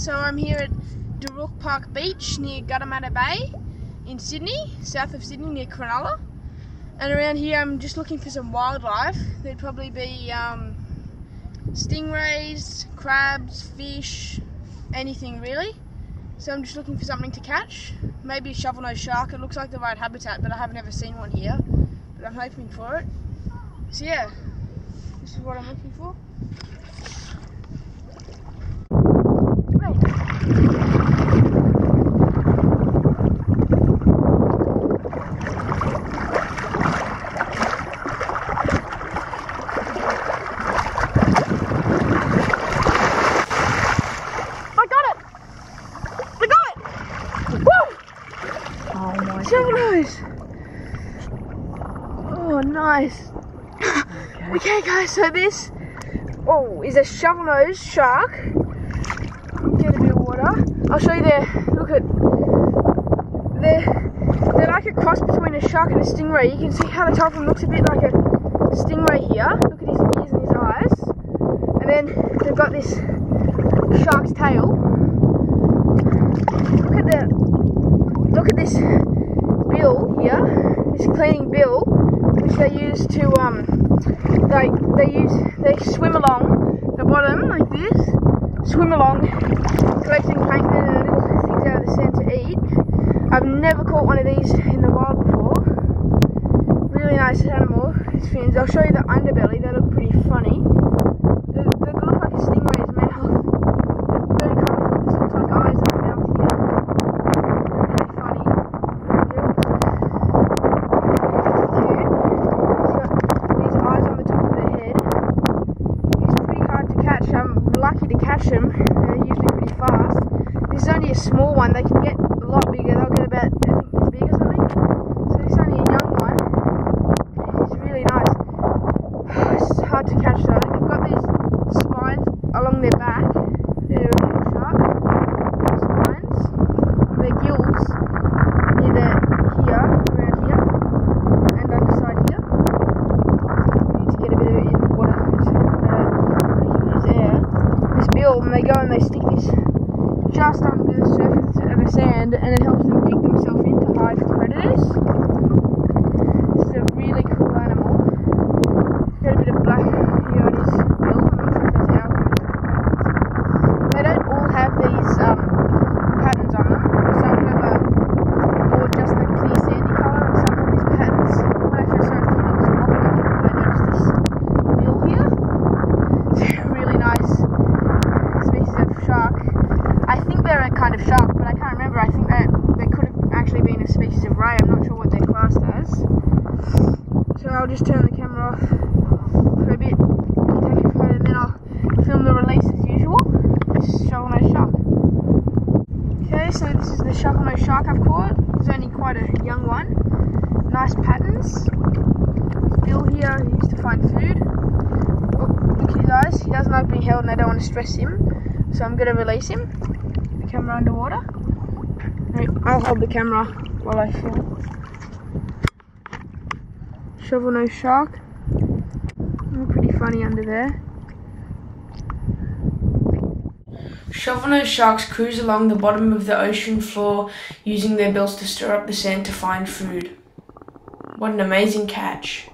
So I'm here at Darook Park Beach near Gutamata Bay in Sydney, south of Sydney near Cronulla. And around here I'm just looking for some wildlife. There'd probably be stingrays, crabs, fish, anything really. So I'm just looking for something to catch. Maybe a shovelnose shark. It looks like the right habitat, but I have never seen one here. But I'm hoping for it. So yeah, this is what I'm looking for. Oh, nice. Okay guys, so this is a shovelnose shark. Get a bit of water. I'll show you there. Look at they're like a cross between a shark and a stingray. You can see how the top of him looks a bit like a stingray here. Look at his ears and his eyes. And then they've got this shark's tail. Look at this bill here. This cleaning bill, which they use to they swim along the bottom like this, swim along collecting plankton and little things out of the sand to eat. I've never caught one of these in the wild before. Really nice animal. Its fins. I'll show you the underbelly. They look pretty funny. They look like a stingray's mouth. They're very colourful. This looks like eyes in the mouth here. Really funny. Them. They're usually pretty fast. This is only a small one. They can get a lot bigger. They'll get about, I think, this big or something. So this is only a young one. It's really nice. It's hard to catch though. They've got these spines along their back. They're really sharp spines. Their gills either here, around here, and underside here. We need to get a bit of it in the water. And they go and they stick this just under the surface of the sand, and it helps them dig themselves in to hide from predators. It's a really cool animal. It's got a bit of black here on his bill. I'm not sure if that's albatross. They don't all have these patterns on them. Some of them are more just the clear sandy colour, and some of these patterns. I feel sorry for them, it's not enough, but I noticed this bill here. It's really nice. Shark. I think they're a kind of shark, but I can't remember. I think they could have actually been a species of ray. I'm not sure what they're classed as. So I'll just turn the camera off for a bit, take a photo, and then I'll film the release as usual. This is shovelnose shark. Okay, so this is the shovelnose shark I've caught. It's only quite a young one. Nice patterns. Bill here, he used to find food. Oh, look at you guys. He doesn't like being held, and I don't want to stress him. So I'm going to release him, the camera underwater. I'll hold the camera while I film. Shovelnose shark. Oh, pretty funny under there. Shovelnose sharks cruise along the bottom of the ocean floor using their bills to stir up the sand to find food. What an amazing catch.